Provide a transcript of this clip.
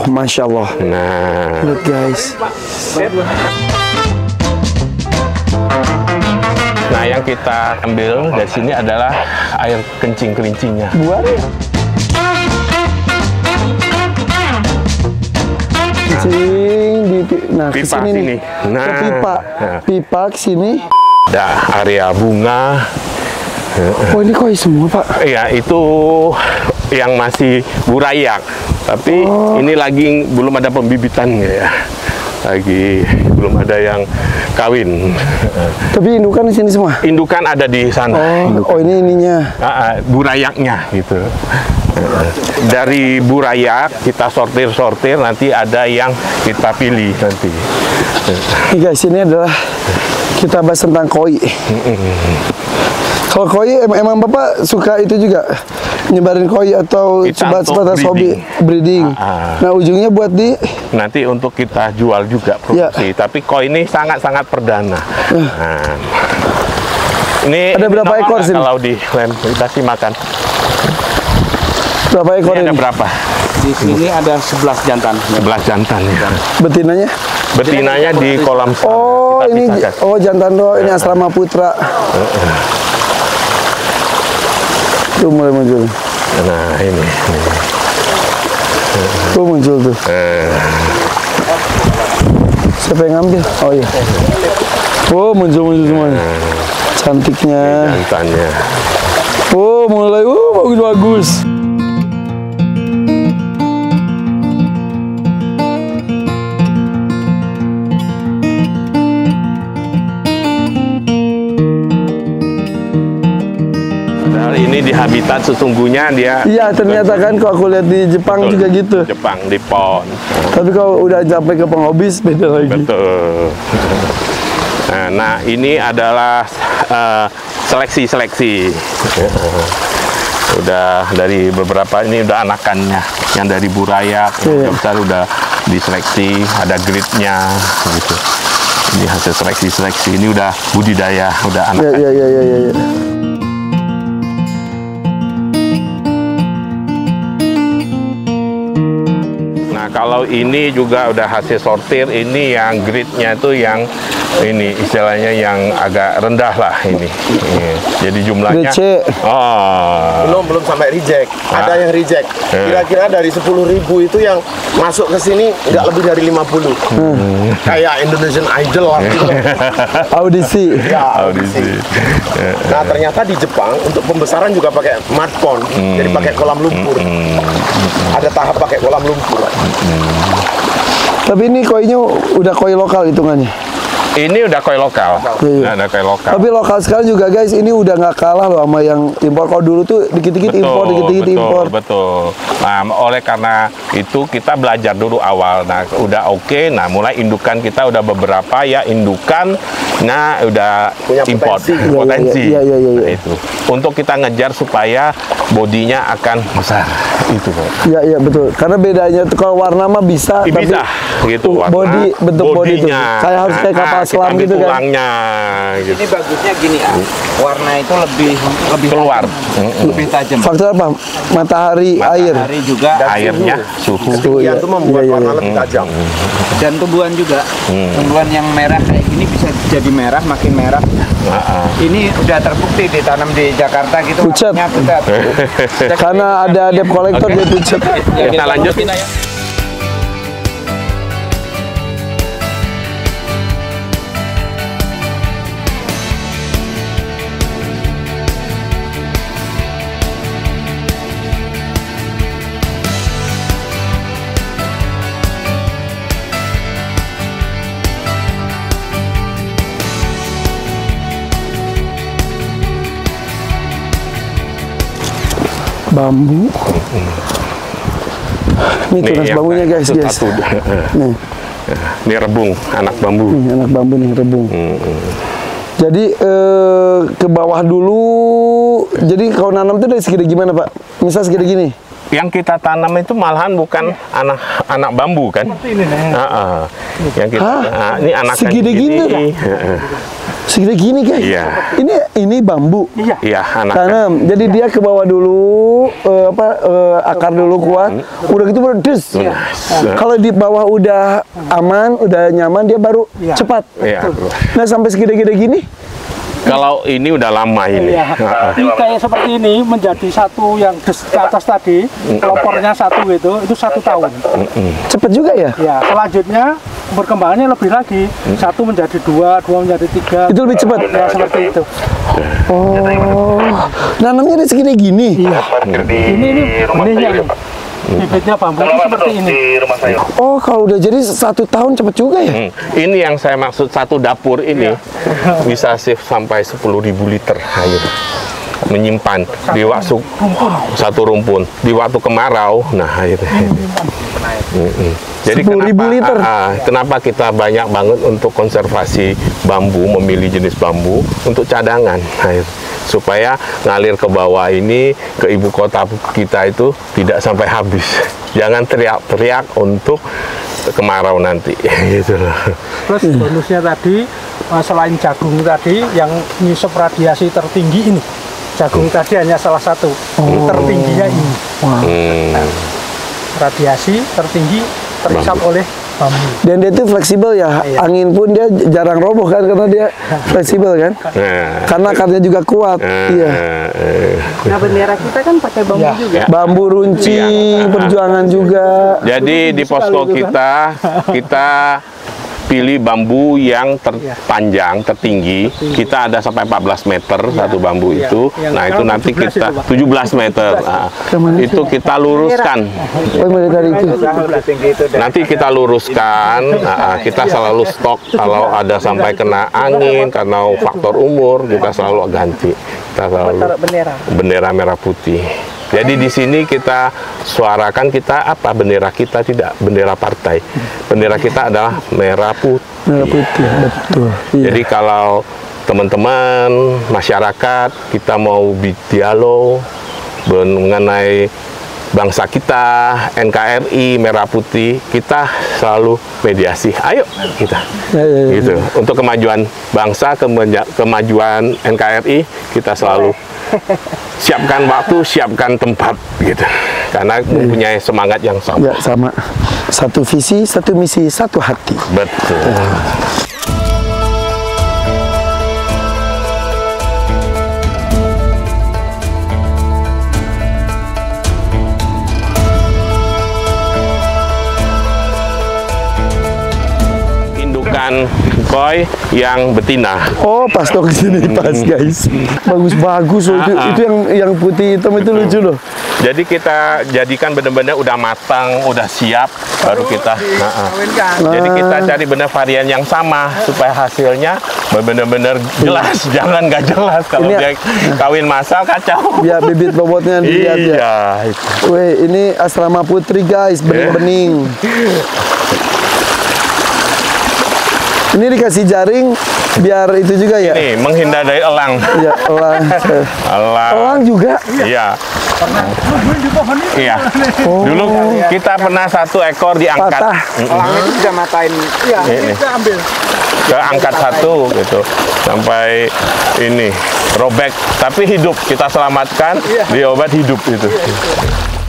Oh, Masya Allah. Nah, look guys. Nah, yang kita ambil dari sini adalah air kencing kelincinya. Buarnya. Kencing di pipa sini. Nah, pipa sini. Ada area bunga. Oh, ini koi semua, Pak? Iya, itu yang masih burayak. Tapi ini lagi belum ada pembibitan ya. Lagi belum ada yang kawin. Tapi indukan di sini semua? Indukan ada di sana. Oh, ini ininya. Burayaknya gitu. Dari burayak kita sortir-sortir, nanti ada yang kita pilih nanti. Guys, ini adalah kita bahas tentang koi. Kalau koi emang Bapak suka itu juga nyebarin koi atau coba sebatas hobi breeding. Nah, ujungnya buat di nanti untuk kita jual juga produksi. Ya. Tapi koi ini sangat-sangat perdana. Nah, ini ada berapa ekor sih? Kalau dilem dikasih makan. Berapa ekor ini? Ada berapa? Di sini ada 11 jantan. 11 jantan ya. Betinanya? Betinanya di kolam sana. Oh, kita jantan doh. Ini asrama putra. Tuh mulai muncul. Nah, ini. Tuh muncul tuh. Siapa yang ngambil? Oh iya. Oh, muncul semuanya. Cantiknya. Jantannya. Oh, mulai. Oh, bagus-bagus. Ini di habitat sesungguhnya dia. Iya, ternyata kan kalau aku lihat di Jepang juga gitu. Jepang di pond. Tapi kalau udah sampai ke penghobis beda lagi. Betul. Nah, ini adalah seleksi. Udah dari beberapa ini udah anakannya yang dari burayak, yang besar udah diseleksi, ada gridnya gitu. Ini hasil seleksi. Ini udah budidaya, udah anakan. Iya. Kalau ini juga udah hasil sortir, ini yang gridnya itu yang ini istilahnya yang agak rendah lah ini. Jadi jumlahnya belum sampai reject. Ada yang reject. Kira-kira dari 10.000 itu yang masuk ke sini nggak lebih dari 50. Kayak Indonesian Idol waktu itu. Audisi. Nah, ternyata di Jepang untuk pembesaran juga pakai mud pond. Jadi pakai kolam lumpur. Ada tahap pakai kolam lumpur. Tapi ini koinya udah koi lokal hitungannya. Ini udah koi lokal. Ada koi lokal. Tapi lokal sekarang juga guys, ini udah nggak kalah loh sama yang impor. Kalau dulu tuh dikit-dikit impor, dikit-dikit impor. Betul. Nah, oleh karena itu kita belajar dulu awal. Nah, udah oke. Nah, mulai indukan kita udah beberapa ya indukan. Nah, udah impor potensi. Iya. Nah, itu. Untuk kita ngejar supaya bodinya akan besar. Itu. Iya, betul. Karena bedanya tuh kalau warna mah bisa gitu. Body, bentuk body itu. Saya harus kayak kapal selam gitu kan. Tulangnya gitu. Ini bagusnya gini ya. Warna itu lebih keluar. Lebih tajam. Faktor apa? Matahari, air. Matahari juga, airnya, suhu. Itu membuat warna lebih tajam. Dan tumbuhan juga. Tumbuhan yang merah kayak gini bisa jadi merah, makin merah. Ini udah terbukti ditanam di Jakarta gitu. Pucat. Karena ada debt collector dia pucat. Kita lanjutin aja. Bambu. Ini tunas bambunya guys. Nih. Ini rebung, anak bambu. Rebung. Jadi ke bawah dulu. Jadi kalau nanam itu dari segede gimana, Pak? Misal segede gini. Yang kita tanam itu malahan bukan anak bambu kan? Seperti ini. Yang kita ini anak segede gini. segini gini guys. Iya. Ini bambu. Iya. Iya, tanam. Jadi dia ke bawah dulu akar dulu kuat. Udah gitu berdes. Iya. Kalau di bawah udah aman, udah nyaman, dia baru cepat. Iya. Nah, sampai segede-gede gini. Kalau ini udah lama ini. Iya. Ini kayak seperti ini menjadi satu yang ke atas tadi, kelopornya satu itu 1 tahun. Cepet juga ya? Ya, selanjutnya perkembangannya lebih lagi, 1 menjadi 2, 2 menjadi 3. Itu lebih cepat? Ya, seperti itu. Oh, nanamnya dari segini gini? Iya. Ini benihnya. Bibitnya bambu seperti ini. Oh, kalau udah jadi 1 tahun cepet juga ya? Ini yang saya maksud, 1 dapur ini bisa save sampai 10.000 liter air menyimpan di waktu satu rumpun di waktu kemarau. Nah, itu. Jadi 10.000 liter. Kenapa kita banyak banget untuk konservasi bambu, memilih jenis bambu untuk cadangan air, supaya ngalir ke bawah ini ke ibu kota kita itu tidak sampai habis. Jangan teriak-teriak untuk kemarau nanti. Gitu loh. Terus bonusnya tadi selain jagung tadi yang nyusup radiasi tertinggi ini, jagung tadi hanya salah satu. Tertingginya ini. Radiasi tertinggi terhisap oleh bambu. Dan dia itu fleksibel ya, angin pun dia jarang roboh kan, karena dia fleksibel kan, karena akarnya juga kuat. Iya. Nah, bendera kita kan pakai bambu juga. Bambu runcing, perjuangan juga. Jadi di posko kita pilih bambu yang terpanjang, tertinggi. Kita ada sampai 14 meter satu bambu itu. Yang nah, itu nanti kita 17 meter. Nah, itu kita luruskan. Nanti kita luruskan. Kita selalu stok kalau ada sampai kena angin, karena faktor umur, kita selalu ganti. Kita selalu bendera merah putih. Jadi di sini kita suarakan bendera kita tidak bendera partai. Bendera kita adalah merah putih. Merah putih, betul. Jadi kalau teman-teman masyarakat kita mau dialog mengenai bangsa kita, NKRI, merah putih, kita selalu mediasi. Ayo kita, gitu. Untuk kemajuan bangsa, kemajuan NKRI, kita selalu siapkan waktu, siapkan tempat, gitu. Karena mempunyai semangat yang sama. Ya, sama. Satu visi, satu misi, satu hati. Betul. Koi yang betina. Oh, pas dong sini pas guys. Bagus-bagus loh. Itu yang putih hitam itu lucu loh. Jadi kita jadikan benar-benar udah matang, udah siap, baru kita jadi kita cari benar varian yang sama supaya hasilnya benar-benar jelas. Jangan nggak jelas kalau dia kawin masal kacau. Ya, bibit bobotnya dilihat ya. Iya, itu. Weh, ini asrama putri guys, bening-bening. Ini dikasih jaring biar itu juga ya. Ini menghindar dari elang. Iya, elang. Elang juga. Iya. Pernah di pohon ini. Iya. Dulu kita pernah 1 ekor diangkat. Elang itu bisa matain. Iya, kita ambil. Angkat 1 gitu sampai ini robek, tapi hidup kita selamatkan, diobat hidup itu.